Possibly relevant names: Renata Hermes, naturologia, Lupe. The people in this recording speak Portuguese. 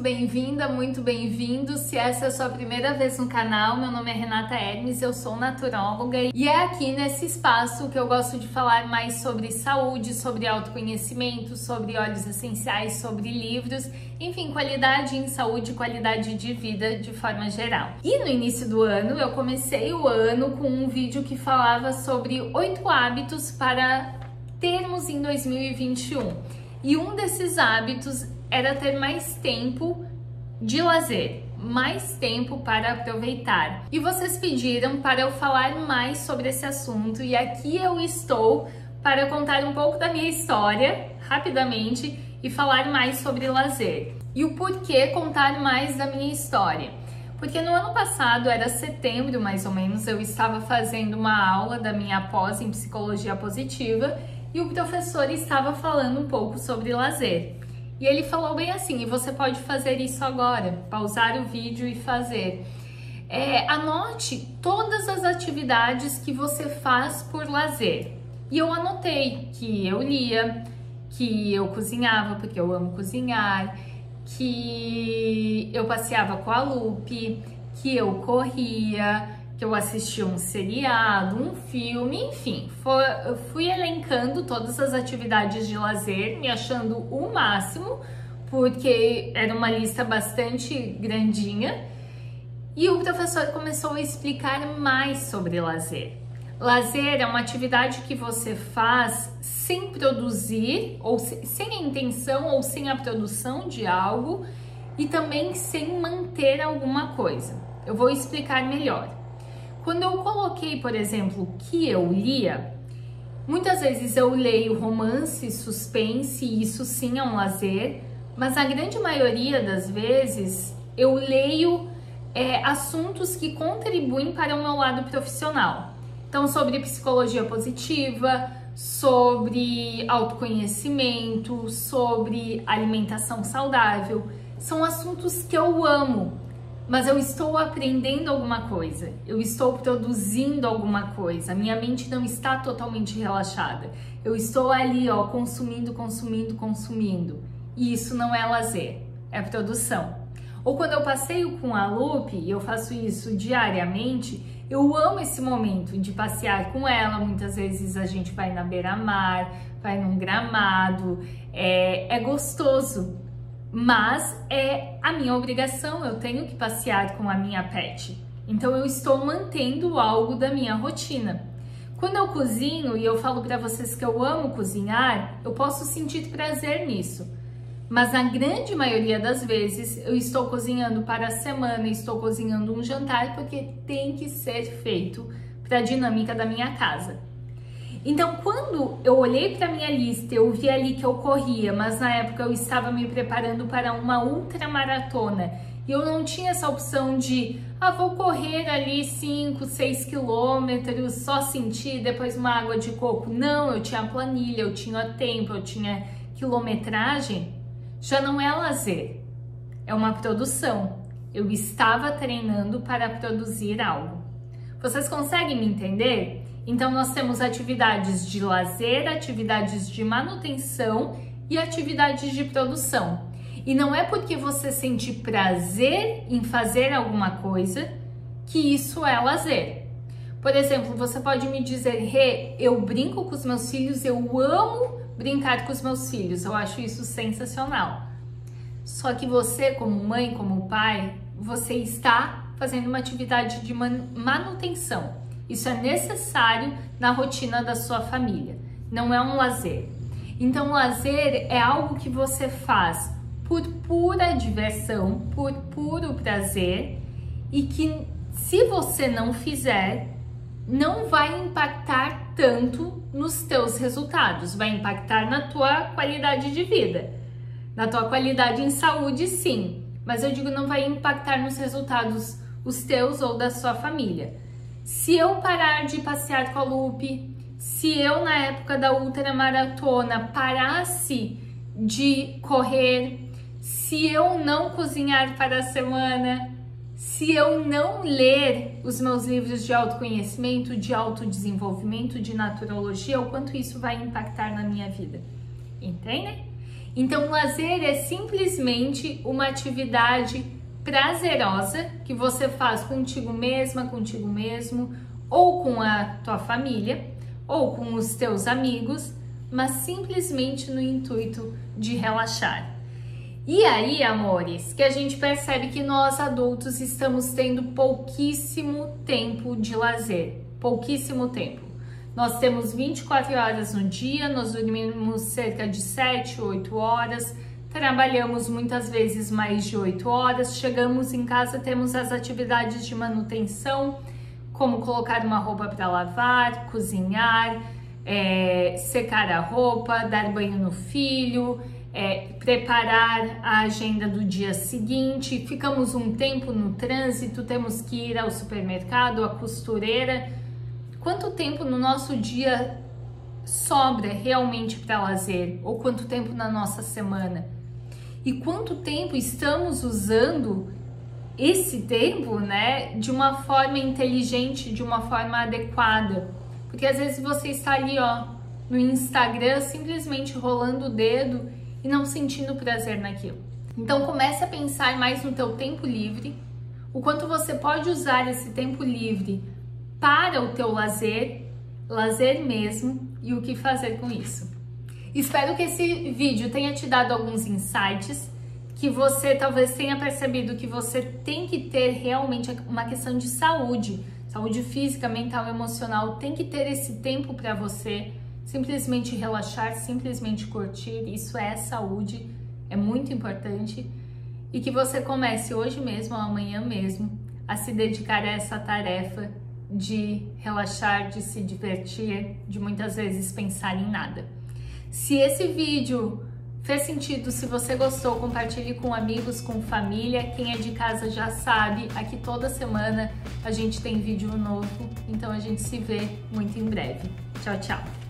bem-vinda, muito bem-vindo. Se essa é a sua primeira vez no canal, meu nome é Renata Hermes, eu sou naturóloga e é aqui nesse espaço que eu gosto de falar mais sobre saúde, sobre autoconhecimento, sobre óleos essenciais, sobre livros, enfim, qualidade em saúde, qualidade de vida de forma geral. E no início do ano, eu comecei o ano com um vídeo que falava sobre 8 hábitos para termos em 2021. E um desses hábitos era ter mais tempo de lazer, mais tempo para aproveitar. E vocês pediram para eu falar mais sobre esse assunto e aqui eu estou para contar um pouco da minha história, rapidamente, e falar mais sobre lazer. E o porquê contar mais da minha história? Porque no ano passado, era setembro mais ou menos, eu estava fazendo uma aula da minha pós em psicologia positiva e o professor estava falando um pouco sobre lazer. E ele falou bem assim, e você pode fazer isso agora, pausar o vídeo e fazer. Anote todas as atividades que você faz por lazer. E eu anotei que eu lia, que eu cozinhava, porque eu amo cozinhar, que eu passeava com a Lupe, que eu corria, que eu assisti um seriado, um filme, enfim, fui elencando todas as atividades de lazer, me achando o máximo, porque era uma lista bastante grandinha, e o professor começou a explicar mais sobre lazer. Lazer é uma atividade que você faz sem produzir, ou sem a intenção, ou sem a produção de algo, e também sem manter alguma coisa. Eu vou explicar melhor. Quando eu coloquei, por exemplo, que eu lia, muitas vezes eu leio romance, suspense, e isso sim é um lazer, mas a grande maioria das vezes eu leio assuntos que contribuem para o meu lado profissional. Então, sobre psicologia positiva, sobre autoconhecimento, sobre alimentação saudável, são assuntos que eu amo. Mas eu estou aprendendo alguma coisa, eu estou produzindo alguma coisa, minha mente não está totalmente relaxada. Eu estou ali, ó, consumindo. E isso não é lazer, é produção. Ou quando eu passeio com a Lupe, e eu faço isso diariamente, eu amo esse momento de passear com ela. Muitas vezes a gente vai na beira-mar, vai num gramado, é gostoso. Mas é a minha obrigação, eu tenho que passear com a minha pet. Então eu estou mantendo algo da minha rotina. Quando eu cozinho e eu falo para vocês que eu amo cozinhar, eu posso sentir prazer nisso. Mas na grande maioria das vezes eu estou cozinhando para a semana, estou cozinhando um jantar porque tem que ser feito para a dinâmica da minha casa. Então, quando eu olhei para minha lista, eu vi ali que eu corria, mas na época eu estava me preparando para uma ultramaratona e eu não tinha essa opção de, vou correr ali 5, 6 quilômetros, só sentir, depois uma água de coco. Não, eu tinha planilha, eu tinha tempo, eu tinha quilometragem. Já não é lazer, é uma produção. Eu estava treinando para produzir algo. Vocês conseguem me entender? Então, nós temos atividades de lazer, atividades de manutenção e atividades de produção. E não é porque você sente prazer em fazer alguma coisa que isso é lazer. Por exemplo, você pode me dizer, Rê, eu brinco com os meus filhos, eu amo brincar com os meus filhos, eu acho isso sensacional. Só que você, como mãe, como pai, você está fazendo uma atividade de manutenção. Isso é necessário na rotina da sua família, não é um lazer. Então, lazer é algo que você faz por pura diversão, por puro prazer e que, se você não fizer, não vai impactar tanto nos teus resultados, vai impactar na tua qualidade de vida, na tua qualidade em saúde, sim, mas eu digo, não vai impactar nos resultados os teus ou da sua família. Se eu parar de passear com a Lupe, se eu na época da ultramaratona parasse de correr, se eu não cozinhar para a semana, se eu não ler os meus livros de autoconhecimento, de autodesenvolvimento, de naturologia, o quanto isso vai impactar na minha vida, entende? Então, o lazer é simplesmente uma atividade prazerosa que você faz contigo mesma, contigo mesmo, ou com a tua família, ou com os teus amigos, mas simplesmente no intuito de relaxar. E aí, amores, que a gente percebe que nós adultos estamos tendo pouquíssimo tempo de lazer, pouquíssimo tempo. Nós temos 24 horas no dia, nós dormimos cerca de 7, 8 horas, trabalhamos muitas vezes mais de 8 horas, chegamos em casa, temos as atividades de manutenção, como colocar uma roupa para lavar, cozinhar, secar a roupa, dar banho no filho, preparar a agenda do dia seguinte, ficamos um tempo no trânsito, temos que ir ao supermercado, à costureira. Quanto tempo no nosso dia sobra realmente para lazer? Ou quanto tempo na nossa semana? E quanto tempo estamos usando esse tempo, né, de uma forma inteligente, de uma forma adequada? Porque às vezes você está ali, ó, no Instagram, simplesmente rolando o dedo e não sentindo prazer naquilo. Então comece a pensar mais no teu tempo livre, o quanto você pode usar esse tempo livre para o teu lazer, lazer mesmo, e o que fazer com isso. Espero que esse vídeo tenha te dado alguns insights, que você talvez tenha percebido que você tem que ter realmente uma questão de saúde, saúde física, mental, emocional, tem que ter esse tempo para você, simplesmente relaxar, simplesmente curtir, isso é saúde, é muito importante, e que você comece hoje mesmo, ou amanhã mesmo, a se dedicar a essa tarefa de relaxar, de se divertir, de muitas vezes pensar em nada. Se esse vídeo fez sentido, se você gostou, compartilhe com amigos, com família, quem é de casa já sabe, aqui toda semana a gente tem vídeo novo, então a gente se vê muito em breve. Tchau, tchau!